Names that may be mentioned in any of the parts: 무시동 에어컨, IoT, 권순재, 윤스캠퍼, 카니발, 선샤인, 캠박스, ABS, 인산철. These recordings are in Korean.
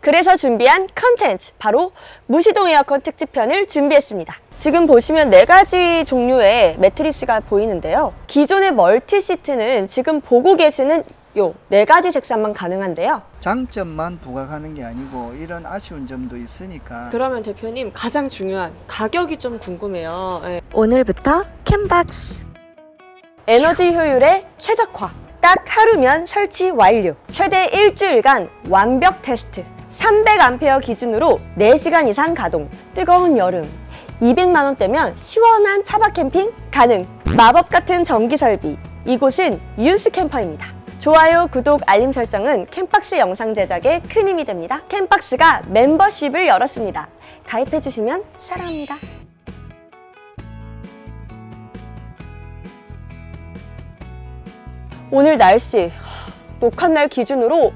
그래서 준비한 컨텐츠, 바로 무시동 에어컨 특집편을 준비했습니다. 지금 보시면 4가지 종류의 매트리스가 보이는데요. 기존의 멀티 시트는 지금 보고 계시는 요 4가지 색상만 가능한데요. 장점만 부각하는 게 아니고 이런 아쉬운 점도 있으니까. 그러면 대표님, 가장 중요한 가격이 좀 궁금해요. 네. 오늘부터 캠박스 에너지 효율의 최적화, 딱 하루면 설치 완료, 최대 1주일간 완벽 테스트, 300A 기준으로 4시간 이상 가동, 뜨거운 여름, 200만원대면 시원한 차박 캠핑 가능, 마법 같은 전기 설비, 이곳은 윤스캠퍼입니다. 좋아요, 구독, 알림 설정은 캠박스 영상 제작에 큰 힘이 됩니다. 캠박스가 멤버십을 열었습니다. 가입해주시면 사랑합니다. 오늘 날씨, 녹한 날 기준으로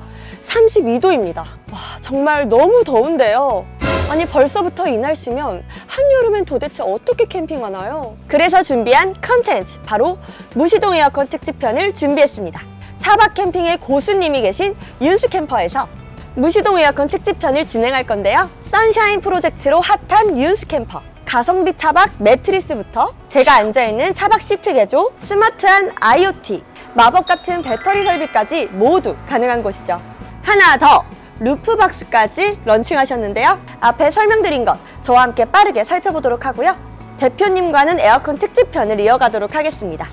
32도입니다. 와, 정말 너무 더운데요. 아니, 벌써부터 이 날씨면 한여름엔 도대체 어떻게 캠핑하나요? 그래서 준비한 컨텐츠, 바로 무시동 에어컨 특집편을 준비했습니다. 차박 캠핑의 고수님이 계신 윤스캠퍼에서 무시동 에어컨 특집편을 진행할 건데요. 선샤인 프로젝트로 핫한 윤스캠퍼, 가성비 차박 매트리스부터 제가 앉아있는 차박 시트 개조, 스마트한 IoT, 마법 같은 배터리 설비까지 모두 가능한 곳이죠. 하나 더! 루프박스까지 런칭하셨는데요. 앞에 설명드린 것 저와 함께 빠르게 살펴보도록 하고요. 대표님과는 에어컨 특집편을 이어가도록 하겠습니다.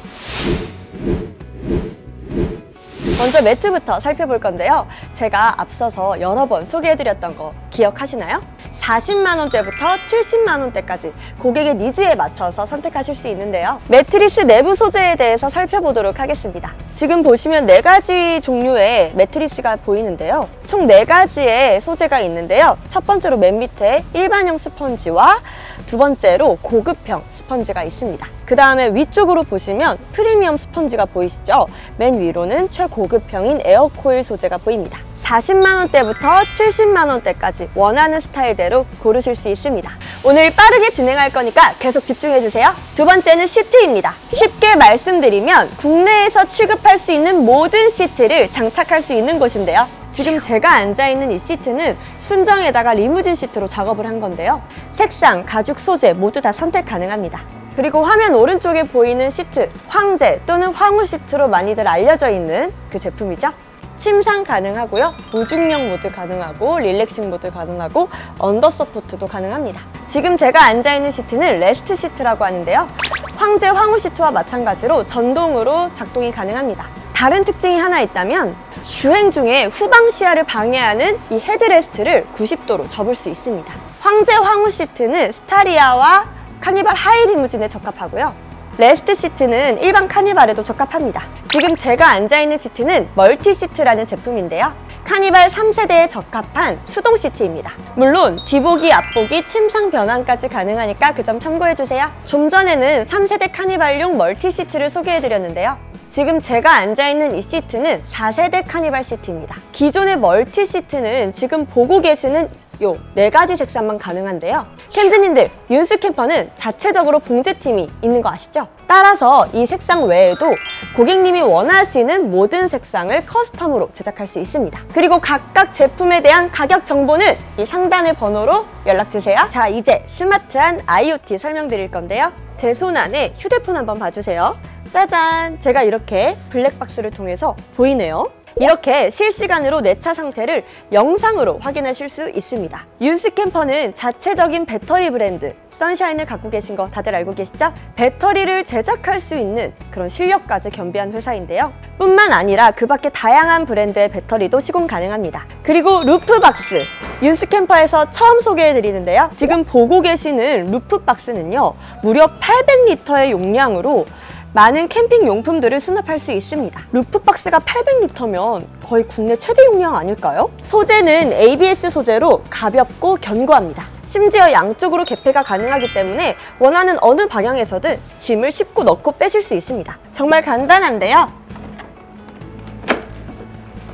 먼저 매트부터 살펴볼 건데요. 제가 앞서서 여러 번 소개해드렸던 거 기억하시나요? 40만원대부터 70만원대까지 고객의 니즈에 맞춰서 선택하실 수 있는데요. 매트리스 내부 소재에 대해서 살펴보도록 하겠습니다. 지금 보시면 4가지 종류의 매트리스가 보이는데요. 총 4가지의 소재가 있는데요. 첫 번째로 맨 밑에 일반형 스펀지와 두 번째로 고급형 스펀지가 있습니다. 그 다음에 위쪽으로 보시면 프리미엄 스펀지가 보이시죠? 맨 위로는 최고급형인 에어코일 소재가 보입니다. 40만원대부터 70만원대까지 원하는 스타일대로 고르실 수 있습니다. 오늘 빠르게 진행할 거니까 계속 집중해주세요. 두 번째는 시트입니다. 쉽게 말씀드리면 국내에서 취급할 수 있는 모든 시트를 장착할 수 있는 곳인데요. 지금 제가 앉아있는 이 시트는 순정에다가 리무진 시트로 작업을 한 건데요. 색상, 가죽, 소재 모두 다 선택 가능합니다. 그리고 화면 오른쪽에 보이는 시트, 황제 또는 황후 시트로 많이들 알려져 있는 그 제품이죠. 침상 가능하고요, 무중력 모드 가능하고, 릴렉싱 모드 가능하고, 언더 서포트도 가능합니다. 지금 제가 앉아있는 시트는 레스트 시트라고 하는데요. 황제, 황후 시트와 마찬가지로 전동으로 작동이 가능합니다. 다른 특징이 하나 있다면 주행 중에 후방 시야를 방해하는 이 헤드레스트를 90도로 접을 수 있습니다. 황제, 황후 시트는 스타리아와 카니발 하이 리무진에 적합하고요. 레스트 시트는 일반 카니발에도 적합합니다. 지금 제가 앉아있는 시트는 멀티 시트라는 제품인데요. 카니발 3세대에 적합한 수동 시트입니다. 물론 뒤보기, 앞보기, 침상 변환까지 가능하니까 그 점 참고해주세요. 좀 전에는 3세대 카니발용 멀티 시트를 소개해드렸는데요. 지금 제가 앉아있는 이 시트는 4세대 카니발 시트입니다. 기존의 멀티 시트는 지금 보고 계시는 요 4가지 색상만 가능한데요. 캠즈님들, 윤스캠퍼는 자체적으로 봉제팀이 있는 거 아시죠? 따라서 이 색상 외에도 고객님이 원하시는 모든 색상을 커스텀으로 제작할 수 있습니다. 그리고 각각 제품에 대한 가격 정보는 이 상단의 번호로 연락주세요. 자, 이제 스마트한 IoT 설명드릴 건데요. 제 손 안에 휴대폰 한번 봐주세요. 짜잔! 제가 이렇게 블랙박스를 통해서 보이네요. 이렇게 실시간으로 내 차 상태를 영상으로 확인하실 수 있습니다. 윤스캠퍼는 자체적인 배터리 브랜드 선샤인을 갖고 계신 거 다들 알고 계시죠? 배터리를 제작할 수 있는 그런 실력까지 겸비한 회사인데요. 뿐만 아니라 그 밖에 다양한 브랜드의 배터리도 시공 가능합니다. 그리고 루프박스, 윤스캠퍼에서 처음 소개해드리는데요. 지금 보고 계시는 루프박스는요, 무려 800L의 용량으로 많은 캠핑 용품들을 수납할 수 있습니다. 루프박스가 800L면 거의 국내 최대 용량 아닐까요? 소재는 ABS 소재로 가볍고 견고합니다. 심지어 양쪽으로 개폐가 가능하기 때문에 원하는 어느 방향에서든 짐을 쉽고 넣고 빼실 수 있습니다. 정말 간단한데요.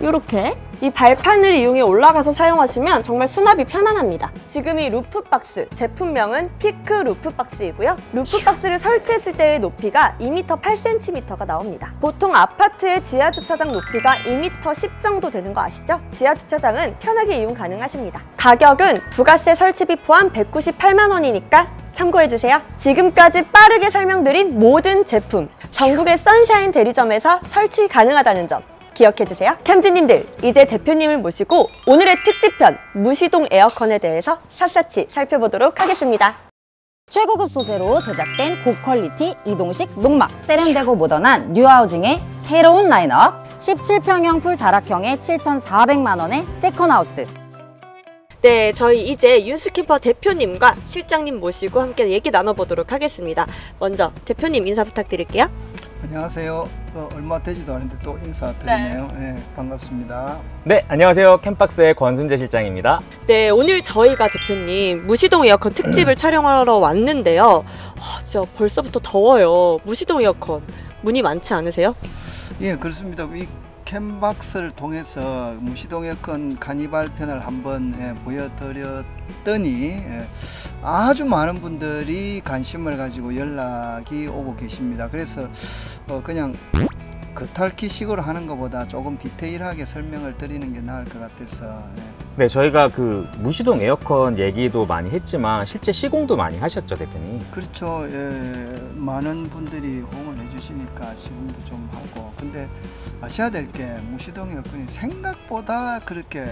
이렇게 이 발판을 이용해 올라가서 사용하시면 정말 수납이 편안합니다. 지금 이 루프박스, 제품명은 피크 루프박스이고요. 루프박스를 설치했을 때의 높이가 2m 8cm가 나옵니다. 보통 아파트의 지하주차장 높이가 2m 10 정도 되는 거 아시죠? 지하주차장은 편하게 이용 가능하십니다. 가격은 부가세 설치비 포함 198만원이니까 참고해주세요. 지금까지 빠르게 설명드린 모든 제품, 전국의 선샤인 대리점에서 설치 가능하다는 점 기억해주세요. 캠지님들, 이제 대표님을 모시고 오늘의 특집편 무시동 에어컨에 대해서 샅샅이 살펴보도록 하겠습니다. 최고급 소재로 제작된 고퀄리티 이동식 농막, 세련되고 모던한 뉴하우징의 새로운 라인업, 17평형 풀 다락형의 7,400만원의 세컨하우스. 네, 저희 이제 윤스캠퍼 대표님과 실장님 모시고 함께 얘기 나눠보도록 하겠습니다. 먼저 대표님 인사 부탁드릴게요. 안녕하세요. 얼마 되지도 않은데 또 인사드리네요. 네. 네, 반갑습니다. 네, 안녕하세요. 캠박스의 권순재 실장입니다. 네, 오늘 저희가 대표님 무시동 에어컨 특집을 촬영하러 왔는데요. 진짜 벌써부터 더워요. 무시동 에어컨 문의 많지 않으세요? 예, 그렇습니다. 이 캠박스를 통해서 무시동 에어컨 카니발 편을 한번 보여드렸더니 아주 많은 분들이 관심을 가지고 연락이 오고 계십니다. 그래서 그냥 그탈키식으로 하는 것보다 조금 디테일하게 설명을 드리는 게 나을 것 같아서. 네, 저희가 그 무시동 에어컨 얘기도 많이 했지만 실제 시공도 많이 하셨죠, 대표님? 그렇죠. 예, 많은 분들이 호응을 해주시니까 시공도 좀 하고, 근데 아셔야 될 게 무시동 에어컨이 생각보다 그렇게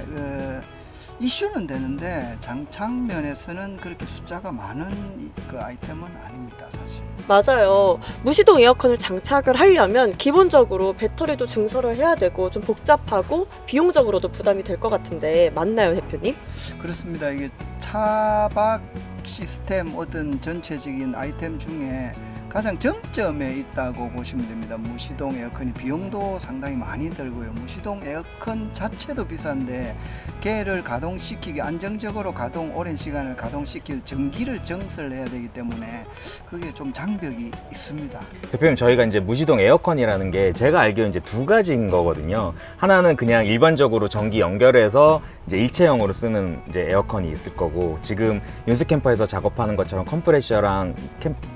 이슈는 되는데 장착 면에서는 그렇게 숫자가 많은 그 아이템은 아닙니다, 사실. 맞아요. 무시동 에어컨을 장착을 하려면 기본적으로 배터리도 증설을 해야 되고 좀 복잡하고 비용적으로도 부담이 될 것 같은데 맞나요, 대표님? 그렇습니다. 이게 차박 시스템 어떤 전체적인 아이템 중에 가장 정점에 있다고 보시면 됩니다. 무시동 에어컨이 비용도 상당히 많이 들고요. 무시동 에어컨 자체도 비싼데 걔를 가동시키기, 안정적으로 가동, 오랜 시간을 가동시킬 전기를 증설해야 되기 때문에 그게 좀 장벽이 있습니다. 대표님, 저희가 이제 무시동 에어컨이라는 게 제가 알기로 이제 두 가지인 거거든요. 하나는 그냥 일반적으로 전기 연결해서 이제 일체형으로 쓰는 이제 에어컨이 있을 거고, 지금 윤스캠퍼에서 작업하는 것처럼 컴프레셔랑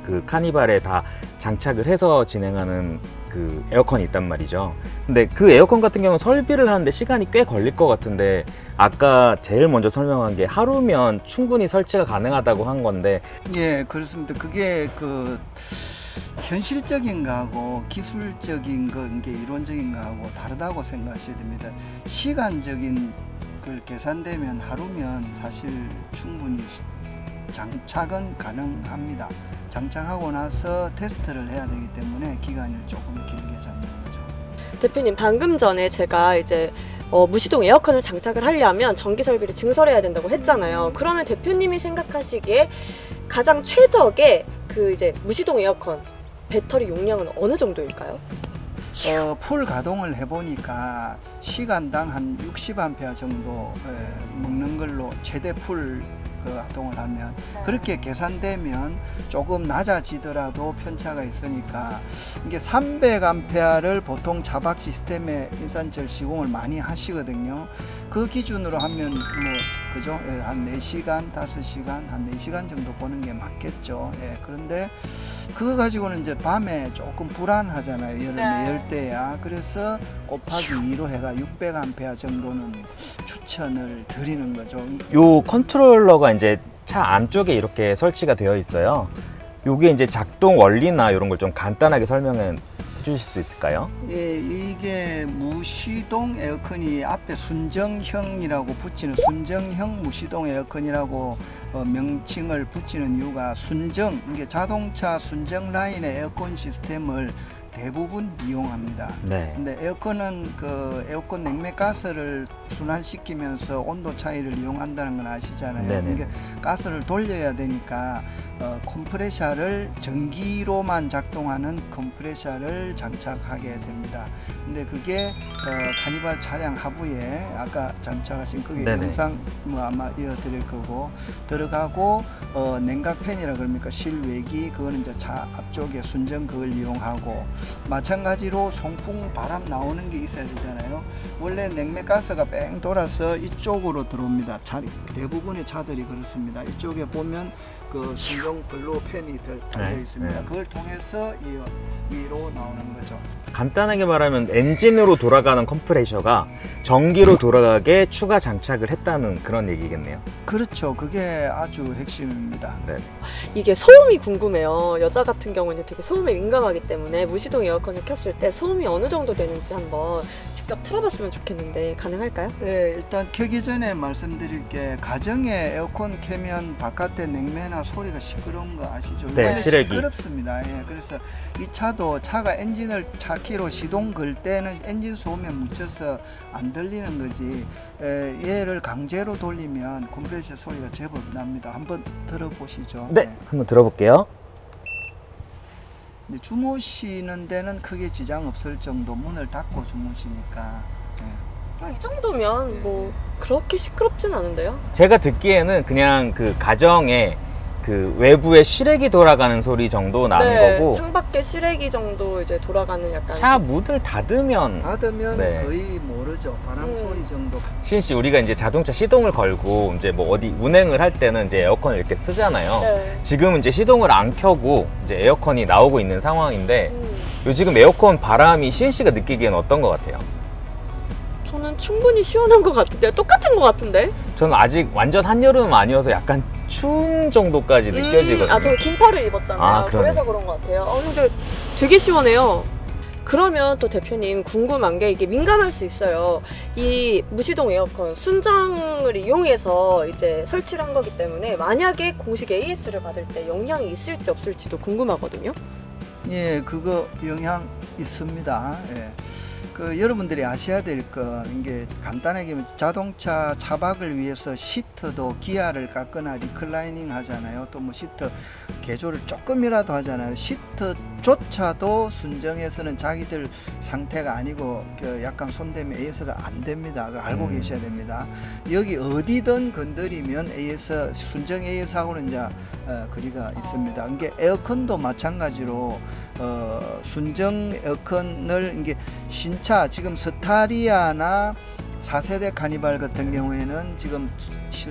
그 카니발에 다 장착을 해서 진행하는 그 에어컨이 있단 말이죠. 근데 그 에어컨 같은 경우는 설비를 하는데 시간이 꽤 걸릴 것 같은데, 아까 제일 먼저 설명한 게 하루면 충분히 설치가 가능하다고 한 건데. 예, 그렇습니다. 그게 그 현실적인 거하고 기술적인 거, 이게 이론적인 거하고 다르다고 생각하셔야 됩니다. 시간적인 그걸 계산되면 하루면 사실 충분히 장착은 가능합니다. 장착하고 나서 테스트를 해야 되기 때문에 기간을 조금 길게 잡는 거죠. 대표님, 방금 전에 제가 이제 무시동 에어컨을 장착을 하려면 전기 설비를 증설해야 된다고 했잖아요. 그러면 대표님이 생각하시기에 가장 최적의 그 이제 무시동 에어컨 배터리 용량은 어느 정도일까요? 풀 가동을 해보니까 시간당 한 60A 정도 먹는 걸로 최대 풀 가동을 하면, 그렇게 계산되면 조금 낮아지더라도 편차가 있으니까, 이게 300A를 보통 차박 시스템에 인산철 시공을 많이 하시거든요. 그 기준으로 하면 뭐 그죠? 예, 한 4시간, 5시간, 한 4시간 정도 보는 게 맞겠죠. 예, 그런데 그거 가지고는 이제 밤에 조금 불안하잖아요. 여름에 열 때야. 그래서 곱하기 2로 해가 600A 정도는 추천을 드리는 거죠. 요 컨트롤러가 이제 차 안쪽에 이렇게 설치가 되어 있어요. 요게 이제 작동 원리나 이런 걸 좀 간단하게 설명해 주실 수 있을까요? 예, 이게 무시동 에어컨이 앞에 순정형이라고 붙이는, 순정형 무시동 에어컨이라고 명칭을 붙이는 이유가, 순정, 이게 자동차 순정 라인의 에어컨 시스템을 대부분 이용합니다. 네. 근데 에어컨은 그 에어컨 냉매 가스를 순환시키면서 온도 차이를 이용한다는 건 아시잖아요. 네네. 그러니까 가스를 돌려야 되니까 컴프레셔를 전기로만 작동하는 컴프레셔를 장착하게 됩니다. 근데 그게 카니발 차량 하부에 아까 장착하신 그게 네네. 영상 뭐 아마 이어드릴 거고, 들어가고 냉각 팬이라 그럽니까, 실외기, 그거는 이제 차 앞쪽에 순정 그걸 이용하고, 마찬가지로 송풍 바람 나오는 게 있어야 되잖아요. 원래 냉매가스가 뺑 돌아서 이쪽으로 들어옵니다. 대부분의 차들이 그렇습니다. 이쪽에 보면 그 순정 블루 팬이 달려 있습니다. 그걸 통해서 위로 나오는 거죠. 간단하게 말하면 엔진으로 돌아가는 컴프레셔가 전기로 돌아가게 추가 장착을 했다는 그런 얘기겠네요. 그렇죠. 그게 아주 핵심입니다. 네. 이게 소음이 궁금해요. 여자 같은 경우는 되게 소음에 민감하기 때문에 무시동 에어컨을 켰을 때 소음이 어느 정도 되는지 한번 직접 틀어봤으면 좋겠는데 가능할까요? 네, 일단 켜기 전에 말씀드릴 게 가정에 에어컨 켜면 바깥에 냉매나 소리가 시끄러운 거 아시죠? 네, 시래기. 시끄럽습니다. 예, 그래서 이 차도 차가 엔진을 차키로 시동 걸 때는 엔진 소음에 묻혀서 안 들리는 거지 얘를 강제로 돌리면 컴프레셔 소리가 제법 납니다. 한번 들어보시죠. 네, 네. 한번 들어볼게요. 근데 주무시는 데는 크게 지장 없을 정도 문을 닫고 주무시니까 네. 아, 이 정도면 뭐 그렇게 시끄럽진 않은데요? 제가 듣기에는 그냥 그 가정에 그 외부에 시래기 돌아가는 소리 정도 나는 네, 거고 창밖에 시래기 정도 이제 돌아가는 약간 차 문을 닫으면 네. 거의 모르죠. 바람 소리 정도. 시은 씨, 우리가 이제 자동차 시동을 걸고 이제 뭐 어디 운행을 할 때는 이제 에어컨을 이렇게 쓰잖아요. 네. 지금 이제 시동을 안 켜고 이제 에어컨이 나오고 있는 상황인데 요 지금 에어컨 바람이 시은 씨가 느끼기엔 어떤 것 같아요? 저는 충분히 시원한 것 같은데요. 똑같은 것 같은데? 저는 아직 완전 한여름은 아니어서 약간 추운 정도까지 느껴지거든요. 아, 저 긴팔을 입었잖아요. 아, 그래서 그런 것 같아요. 근데 되게 시원해요. 그러면 또 대표님 궁금한 게 이게 민감할 수 있어요. 이 무시동 에어컨 순정을 이용해서 이제 설치를 한 거기 때문에 만약에 공식 AS를 받을 때 영향이 있을지 없을지도 궁금하거든요. 예, 그거 영향 있습니다. 예. 여러분들이 아셔야 될 건 이게 간단하게 자동차 차박을 위해서 시트도 기아를 깎거나 리클라이닝 하잖아요. 또 뭐 시트 개조를 조금이라도 하잖아요. 시트조차도 순정에서는 자기들 상태가 아니고 약간 손대면 AS가 안 됩니다. 알고 계셔야 됩니다. 여기 어디든 건드리면 AS 순정 AS하고는 이제 거리가 있습니다. 이게 에어컨도 마찬가지로 순정 에어컨을 이게 신차 지금 스타리아나 4세대 카니발 같은 경우에는 지금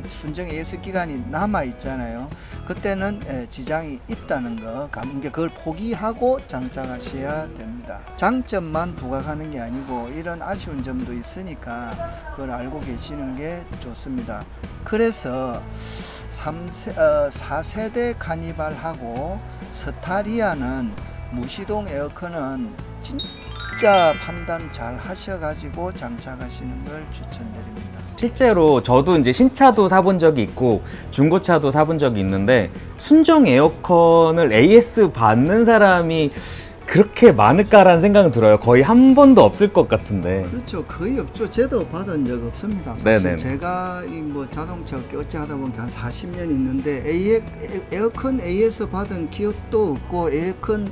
순정 AS 기간이 남아 있잖아요. 그때는 지장이 있다는 거, 그걸 포기하고 장착하셔야 됩니다. 장점만 부각하는 게 아니고 이런 아쉬운 점도 있으니까 그걸 알고 계시는 게 좋습니다. 그래서 4세대 카니발하고 스타리아는 무시동 에어컨은 진짜 판단 잘 하셔가지고 장착하시는 걸 추천드립니다. 실제로 저도 이제 신차도 사본 적이 있고 중고차도 사본 적이 있는데 순정 에어컨을 AS 받는 사람이 그렇게 많을까라는 생각은 들어요. 거의 한 번도 없을 것 같은데. 그렇죠. 거의 없죠. 저도 받은 적 없습니다. 사실 네네. 제가 뭐 자동차 어찌하다 보니까 한 40년 있는데 에어컨 AS 받은 기억도 없고 에어컨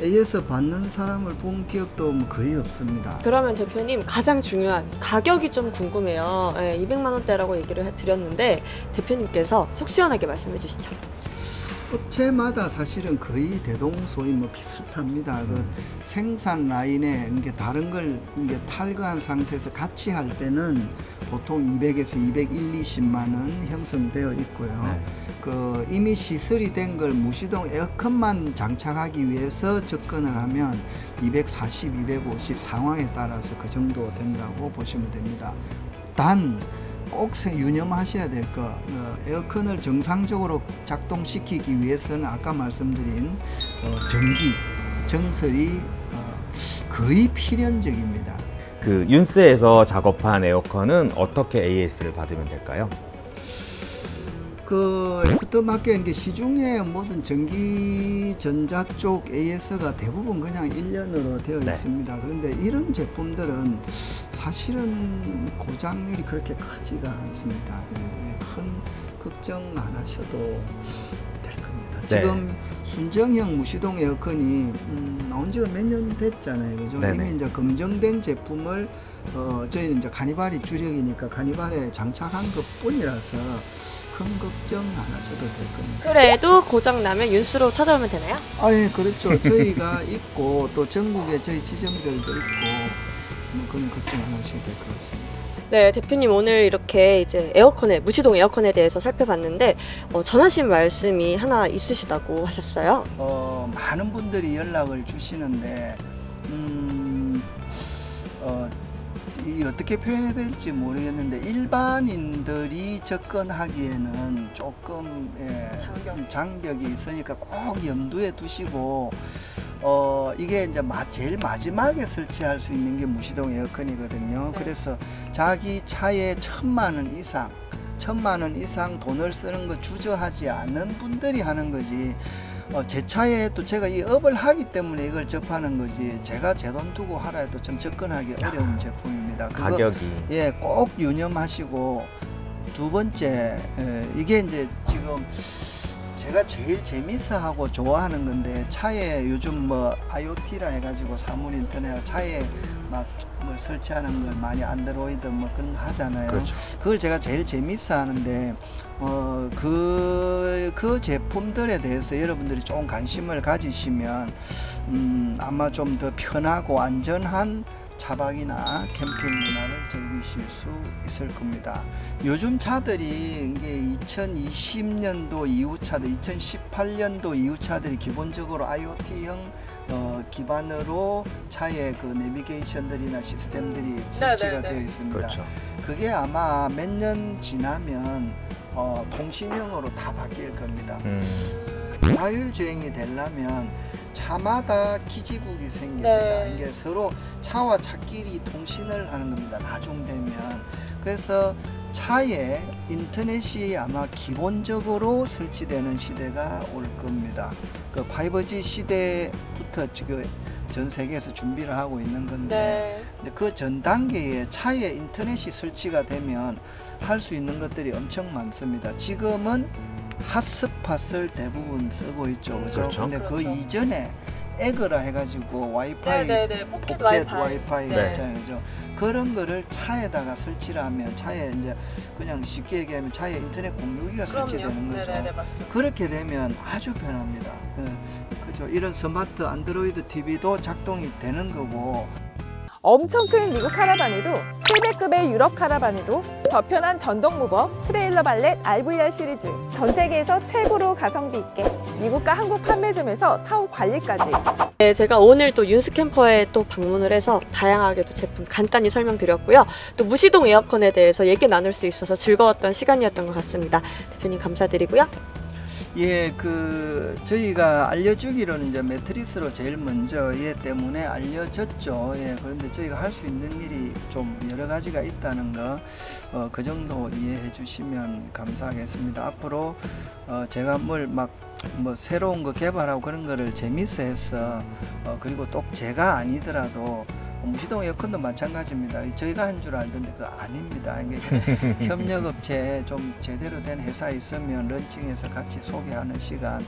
AS 받는 사람을 본 기억도 뭐 거의 없습니다. 그러면 대표님 가장 중요한 가격이 좀 궁금해요. 네, 200만 원대라고 얘기를 드렸는데 대표님께서 속 시원하게 말씀해 주시죠. 업체마다 사실은 거의 대동소이 뭐 비슷합니다. 그 생산 라인에 이게 다른 걸 이게 탈거한 상태에서 같이 할 때는 보통 200에서 201, 20만 원 형성되어 있고요. 네. 그 이미 시설이 된 걸 무시동 에어컨만 장착하기 위해서 접근을 하면 240, 250 상황에 따라서 그 정도 된다고 보시면 됩니다. 단 꼭 유념하셔야 될 거, 에어컨을 정상적으로 작동시키기 위해서는 아까 말씀드린 전기, 정설이 거의 필연적입니다. 그 윤스에서 작업한 에어컨은 어떻게 AS를 받으면 될까요? 그 애프터마켓 시중에 모든 전기 전자 쪽 AS가 대부분 그냥 1년으로 되어 네. 있습니다. 그런데 이런 제품들은 사실은 고장률이 그렇게 크지가 않습니다. 예, 큰 걱정 안 하셔도 될 겁니다. 네. 지금 순정형 무시동 에어컨이 나온 지가 몇 년 됐잖아요. 그죠? 네네. 이미 이제 검증된 제품을 저희는 이제 카니발이 주력이니까 카니발에 장착한 것 뿐이라서 큰 걱정 안 하셔도 될 겁니다. 그래도 고장나면 윤스로 찾아오면 되나요? 아, 예, 그렇죠. 저희가 있고 또 전국에 저희 지점들도 있고 그건 걱정 안 하셔도 될 것 같습니다. 네, 대표님 오늘 이렇게 이제 에어컨에, 무시동 에어컨에 대해서 살펴봤는데 전하신 말씀이 하나 있으시다고 하셨어요. 많은 분들이 연락을 주시는데 어떻게 표현해야 될지 모르겠는데 일반인들이 접근하기에는 조금 장벽이 있으니까 꼭 염두에 두시고 이게 이제 제일 마지막에 설치할 수 있는 게 무시동 에어컨이거든요. 네. 그래서 자기 차에 1,000만 원 이상 돈을 쓰는 거 주저하지 않는 분들이 하는 거지. 제 차에 또 제가 이 업을 하기 때문에 이걸 접하는 거지, 제가 제 돈 두고 하라 해도 좀 접근하기 어려운 제품입니다. 그거, 가격이. 예, 꼭 유념하시고. 두 번째, 이게 이제 지금 제가 제일 재밌어하고 좋아하는 건데, 차에 요즘 IoT라 해가지고 사물인터넷 차에 막 뭘 설치하는 걸 많이 안드로이드 그런 거 하잖아요. 그렇죠. 그걸 제가 제일 재밌어하는데 그 제품들에 대해서 여러분들이 좀 관심을 가지시면 아마 좀 더 편하고 안전한 차박이나 캠핑 문화를 즐기실 수 있을 겁니다. 요즘 차들이 이게 2020년도 이후 차들, 2018년도 이후 차들이 기본적으로 IoT형 기반으로 차의 그 내비게이션들이나 시스템들이 설치가 되어 있습니다. 그렇죠. 그게 아마 몇 년 지나면 통신형으로 다 바뀔 겁니다. 자율주행이 되려면 차마다 기지국이 생깁니다. 네. 이게 서로 차와 차끼리 통신을 하는 겁니다. 나중 되면. 그래서 차에 인터넷이 아마 기본적으로 설치되는 시대가 올 겁니다. 그 5G 시대부터 지금 전 세계에서 준비를 하고 있는 건데, 네. 그 전 단계에 차에 인터넷이 설치가 되면 할 수 있는 것들이 엄청 많습니다. 지금은 핫스팟을 대부분 쓰고 있죠. 그죠? 그렇죠. 근데 그렇죠. 그 이전에 에그라 해가지고 와이파이, 네네네. 포켓 와이파이 있잖아요. 네. 그죠? 그런 거를 차에다가 설치를 하면 차에 이제 그냥 쉽게 얘기하면 차에 인터넷 공유기가 설치되는 거죠. 네네네, 그렇게 되면 아주 편합니다. 그죠? 이런 스마트 안드로이드 TV도 작동이 되는 거고. 엄청 큰 미국 카라반에도 700급의 유럽 카라반에도 더 편한 전동 무법 트레일러 발렛 RVR 시리즈, 전 세계에서 최고로 가성비 있게 미국과 한국 판매점에서 사후 관리까지. 네, 제가 오늘 또 윤스캠퍼에 또 방문을 해서 다양하게 또 제품 간단히 설명드렸고요. 또 무시동 에어컨에 대해서 얘기 나눌 수 있어서 즐거웠던 시간이었던 것 같습니다. 대표님 감사드리고요. 예, 저희가 알려주기로는 이제 매트리스로 제일 먼저 얘 때문에 알려졌죠. 예, 그런데 저희가 할 수 있는 일이 좀 여러 가지가 있다는 거, 그 정도 이해해 주시면 감사하겠습니다. 앞으로 제가 뭘 새로운 거 개발하고 그런 거를 재밌어 해서, 그리고 또 제가 아니더라도 무시동 에어컨도 마찬가지입니다. 저희가 한 줄 알던데 그거 아닙니다. 협력업체에 좀 제대로 된 회사 있으면 런칭해서 같이 소개하는 시간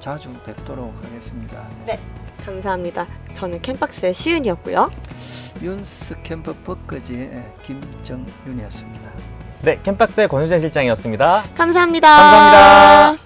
자주 뵙도록 하겠습니다. 네, 감사합니다. 저는 캠박스의 시은이었고요. 윤스캠퍼 벚거지의 김정윤이었습니다. 네, 캠박스의 권순재 실장이었습니다. 감사합니다. 감사합니다.